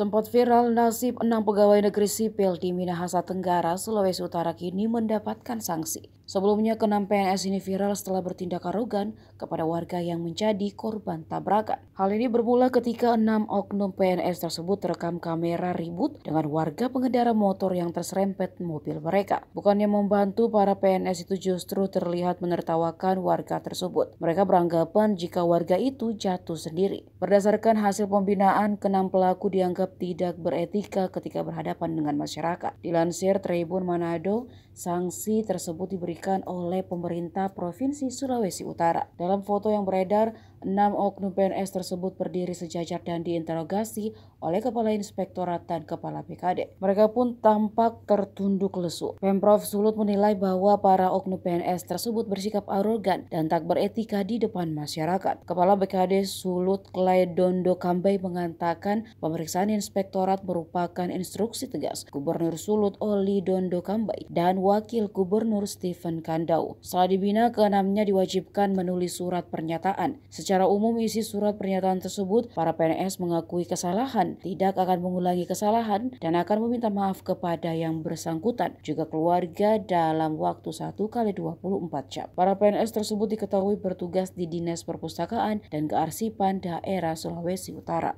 Sempat viral nasib 6 pegawai negeri sipil di Minahasa Tenggara, Sulawesi Utara kini mendapatkan sanksi. Sebelumnya ke-6 PNS ini viral setelah bertindak arogan kepada warga yang menjadi korban tabrakan. Hal ini bermula ketika 6 oknum PNS tersebut terekam kamera ribut dengan warga pengendara motor yang terserempet mobil mereka. Bukannya membantu, para PNS itu justru terlihat menertawakan warga tersebut. Mereka beranggapan jika warga itu jatuh sendiri. Berdasarkan hasil pembinaan, ke-6 pelaku dianggap tidak beretika ketika berhadapan dengan masyarakat. Dilansir Tribun Manado, sanksi tersebut diberikan oleh pemerintah Provinsi Sulawesi Utara. Dalam foto yang beredar, 6 oknum PNS tersebut berdiri sejajar dan diinterogasi oleh Kepala Inspektorat dan Kepala BKD. Mereka pun tampak tertunduk lesu. Pemprov Sulut menilai bahwa para oknum PNS tersebut bersikap arogan dan tak beretika di depan masyarakat. Kepala BKD Sulut Clay Dondokambey mengatakan pemeriksaan Inspektorat merupakan instruksi tegas Gubernur Sulut Olly Dondokambey dan Wakil Gubernur Steven Kandouw. Setelah dibina, keenamnya diwajibkan menulis surat pernyataan. Secara umum isi surat pernyataan tersebut, para PNS mengakui kesalahan, tidak akan mengulangi kesalahan, dan akan meminta maaf kepada yang bersangkutan, juga keluarga dalam waktu 1 kali 24 jam. Para PNS tersebut diketahui bertugas di Dinas Perpustakaan dan Kearsipan Daerah Sulawesi Utara.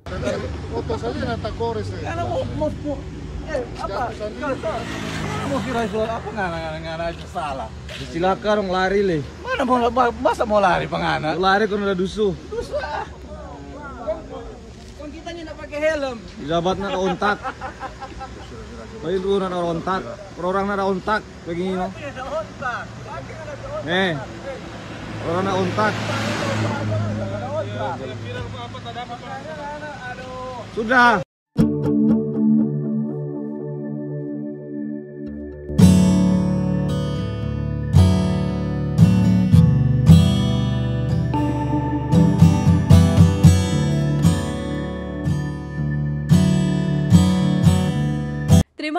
Mau kira-kira apa ngana-ngana aja salah. Silakan orang lari leh. Mana mau masa mau lari pengana? Lari karena ada dusuh. Dusuh ah. Kon kitanya enggak pakai helm. Jabatnya ke ontak. Bayi turun ada ontak. Orang ada ontak begini noh. Eh. Orang ada ontak. Sudah. Terima